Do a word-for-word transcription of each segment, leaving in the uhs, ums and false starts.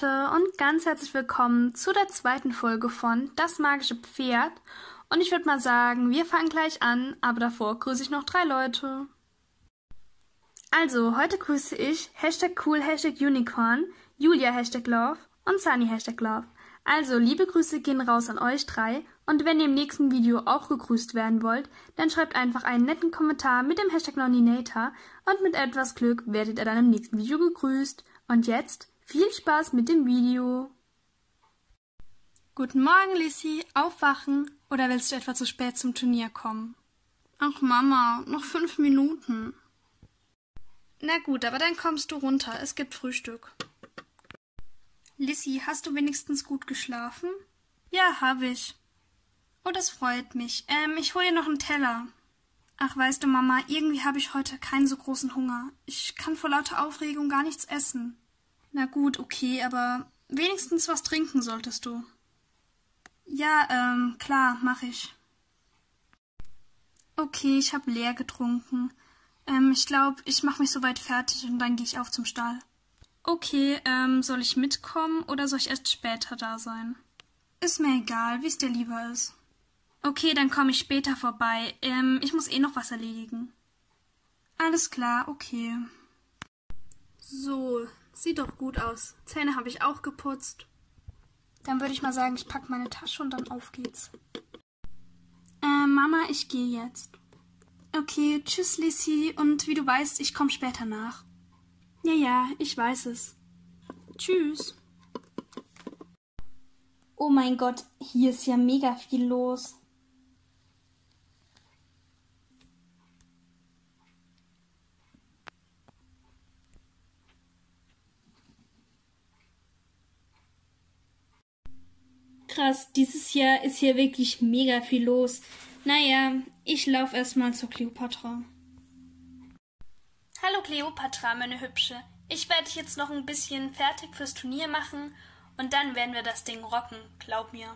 Leute und ganz herzlich willkommen zu der zweiten Folge von Das magische Pferd. Und ich würde mal sagen, wir fangen gleich an, aber davor grüße ich noch drei Leute. Also, heute grüße ich Hashtag cool, Hashtag Unicorn, Julia, Hashtag Love und Sunny, Hashtag Love. Also, liebe Grüße gehen raus an euch drei und wenn ihr im nächsten Video auch gegrüßt werden wollt, dann schreibt einfach einen netten Kommentar mit dem Hashtag Noninator und mit etwas Glück werdet ihr dann im nächsten Video gegrüßt. Und jetzt viel Spaß mit dem Video. Guten Morgen, Lissy. Aufwachen oder willst du etwa zu spät zum Turnier kommen? Ach Mama, noch fünf Minuten. Na gut, aber dann kommst du runter. Es gibt Frühstück. Lissy, hast du wenigstens gut geschlafen? Ja, habe ich. Oh, das freut mich. Ähm, ich hole dir noch einen Teller. Ach, weißt du, Mama, irgendwie habe ich heute keinen so großen Hunger. Ich kann vor lauter Aufregung gar nichts essen. Na gut, okay, aber wenigstens was trinken solltest du. Ja, ähm, klar, mach ich. Okay, ich habe leer getrunken. Ähm, ich glaube, ich mache mich soweit fertig und dann gehe ich auf zum Stall. Okay, ähm, soll ich mitkommen oder soll ich erst später da sein? Ist mir egal, wie es dir lieber ist. Okay, dann komme ich später vorbei. Ähm, ich muss eh noch was erledigen. Alles klar, okay. So, sieht doch gut aus. Zähne habe ich auch geputzt. Dann würde ich mal sagen, ich packe meine Tasche und dann auf geht's. Äh, Mama, ich gehe jetzt. Okay, tschüss, Lissy. Und wie du weißt, ich komme später nach. Ja, ja, ich weiß es. Tschüss. Oh mein Gott, hier ist ja mega viel los. Krass, dieses Jahr ist hier wirklich mega viel los. Naja, ich laufe erstmal zur Cleopatra. Hallo Cleopatra, meine Hübsche. Ich werde dich jetzt noch ein bisschen fertig fürs Turnier machen und dann werden wir das Ding rocken, glaub mir.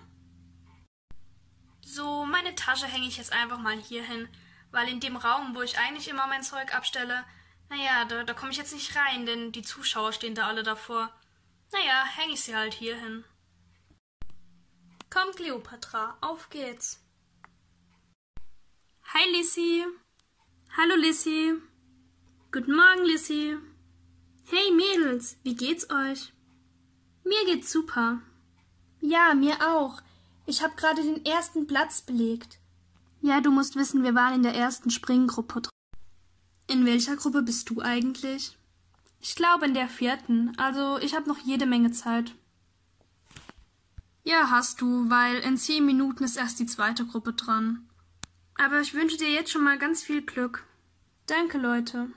So, meine Tasche hänge ich jetzt einfach mal hier hin, weil in dem Raum, wo ich eigentlich immer mein Zeug abstelle, naja, da, da komme ich jetzt nicht rein, denn die Zuschauer stehen da alle davor. Naja, hänge ich sie halt hier hin. Komm, Cleopatra, auf geht's. Hi, Lissy. Hallo, Lissy. Guten Morgen, Lissy. Hey, Mädels, wie geht's euch? Mir geht's super. Ja, mir auch. Ich habe gerade den ersten Platz belegt. Ja, du musst wissen, wir waren in der ersten Springgruppe drin. In welcher Gruppe bist du eigentlich? Ich glaube, in der vierten. Also, ich habe noch jede Menge Zeit. Ja, hast du, weil in zehn Minuten ist erst die zweite Gruppe dran. Aber ich wünsche dir jetzt schon mal ganz viel Glück. Danke, Leute.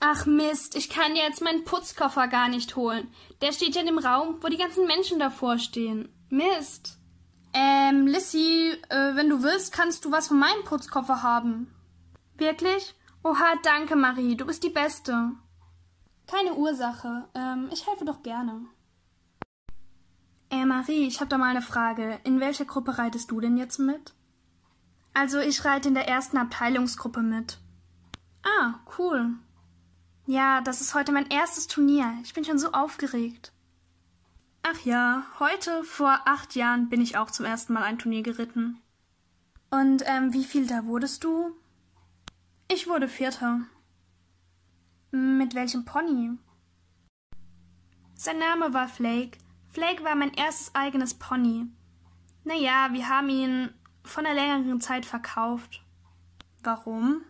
Ach Mist, ich kann dir jetzt meinen Putzkoffer gar nicht holen. Der steht ja in dem Raum, wo die ganzen Menschen davor stehen. Mist. Ähm, Lissy, äh, wenn du willst, kannst du was von meinem Putzkoffer haben. Wirklich? Oha, danke, Marie, du bist die Beste. Keine Ursache, ähm, ich helfe doch gerne. Äh, Marie, ich habe da mal eine Frage. In welcher Gruppe reitest du denn jetzt mit? Also, ich reite in der ersten Abteilungsgruppe mit. Ah, cool. Ja, das ist heute mein erstes Turnier. Ich bin schon so aufgeregt. Ach ja, heute, vor acht Jahren, bin ich auch zum ersten Mal ein Turnier geritten. Und, ähm, wie viel da wurdest du? Ich wurde Vierter. Mit welchem Pony? Sein Name war Flake. Flake war mein erstes eigenes Pony. Naja, wir haben ihn von einer längeren Zeit verkauft. Warum?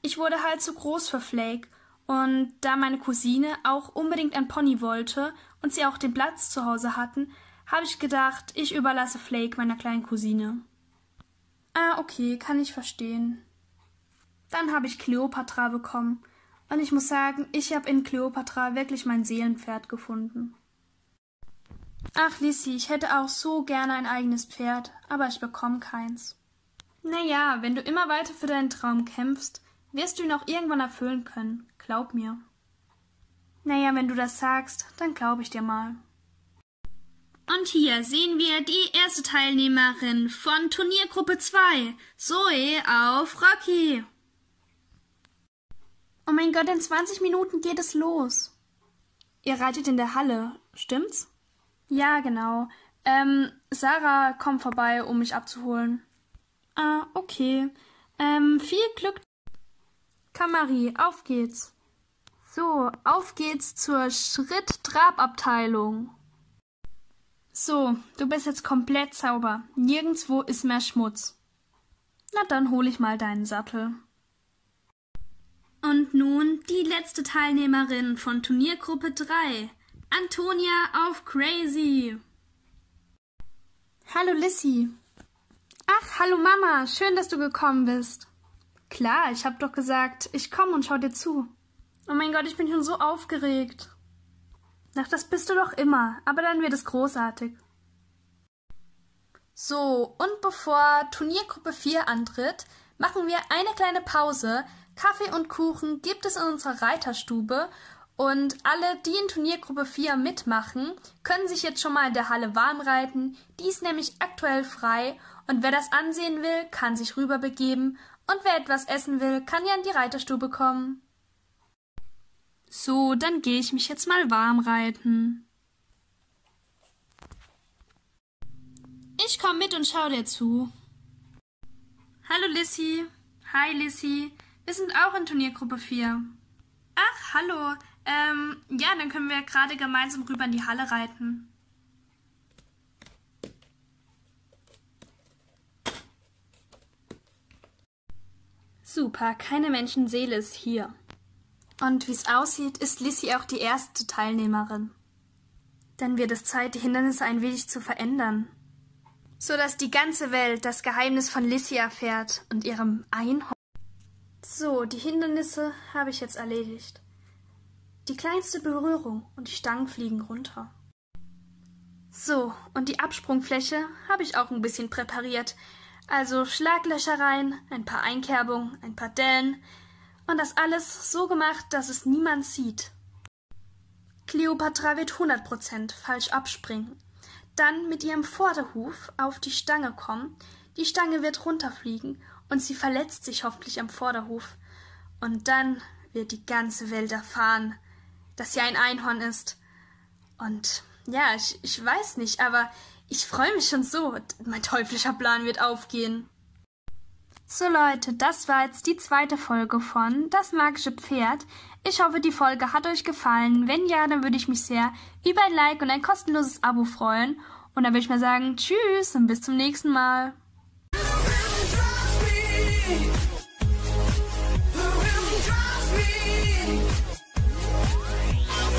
Ich wurde halt zu groß für Flake und da meine Cousine auch unbedingt ein Pony wollte und sie auch den Platz zu Hause hatten, habe ich gedacht, ich überlasse Flake meiner kleinen Cousine. Ah, okay, kann ich verstehen. Dann habe ich Cleopatra bekommen und ich muss sagen, ich habe in Cleopatra wirklich mein Seelenpferd gefunden. Ach, Lissy, ich hätte auch so gerne ein eigenes Pferd, aber ich bekomme keins. Naja, wenn du immer weiter für deinen Traum kämpfst, wirst du ihn auch irgendwann erfüllen können, glaub mir. Naja, wenn du das sagst, dann glaube ich dir mal. Und hier sehen wir die erste Teilnehmerin von Turniergruppe zwei, Zoe auf Rocky. Oh mein Gott, in zwanzig Minuten geht es los. Ihr reitet in der Halle, stimmt's? Ja, genau. Ähm, Sarah, komm vorbei, um mich abzuholen. Ah, okay. Ähm, viel Glück. Kamari, auf geht's. So, auf geht's zur Schritt-Trab-Abteilung. So, du bist jetzt komplett sauber. Nirgendwo ist mehr Schmutz. Na, dann hole ich mal deinen Sattel. Und nun die letzte Teilnehmerin von Turniergruppe drei. Antonia auf Crazy. Hallo Lissy. Ach, hallo Mama. Schön, dass du gekommen bist. Klar, ich habe doch gesagt, ich komme und schau dir zu. Oh mein Gott, ich bin schon so aufgeregt. Ach, das bist du doch immer. Aber dann wird es großartig. So, und bevor Turniergruppe vier antritt, machen wir eine kleine Pause. Kaffee und Kuchen gibt es in unserer Reiterstube. Und alle, die in Turniergruppe vier mitmachen, können sich jetzt schon mal in der Halle warm reiten. Die ist nämlich aktuell frei und wer das ansehen will, kann sich rüber begeben und wer etwas essen will, kann ja in die Reiterstube kommen. So, dann gehe ich mich jetzt mal warm reiten. Ich komme mit und schau dir zu. Hallo Lissy. Hi Lissy. Wir sind auch in Turniergruppe vier. Ach, hallo. Ähm, ja, dann können wir gerade gemeinsam rüber in die Halle reiten. Super, keine Menschenseele ist hier. Und wie es aussieht, ist Lissy auch die erste Teilnehmerin. Dann wird es Zeit, die Hindernisse ein wenig zu verändern. So dass die ganze Welt das Geheimnis von Lissy erfährt und ihrem Einhorn. So, die Hindernisse habe ich jetzt erledigt. Die kleinste Berührung und die Stangen fliegen runter. So, und die Absprungfläche habe ich auch ein bisschen präpariert. Also Schlaglöcher rein, ein paar Einkerbungen, ein paar Dellen und das alles so gemacht, dass es niemand sieht. Cleopatra wird hundert Prozent falsch abspringen, dann mit ihrem Vorderhuf auf die Stange kommen, die Stange wird runterfliegen und sie verletzt sich hoffentlich am Vorderhuf. Und dann wird die ganze Welt erfahren, dass sie ein Einhorn ist. Und ja, ich, ich weiß nicht, aber ich freue mich schon so. Mein teuflischer Plan wird aufgehen. So Leute, das war jetzt die zweite Folge von Das magische Pferd. Ich hoffe, die Folge hat euch gefallen. Wenn ja, dann würde ich mich sehr über ein Like und ein kostenloses Abo freuen. Und dann würde ich mal sagen, tschüss und bis zum nächsten Mal.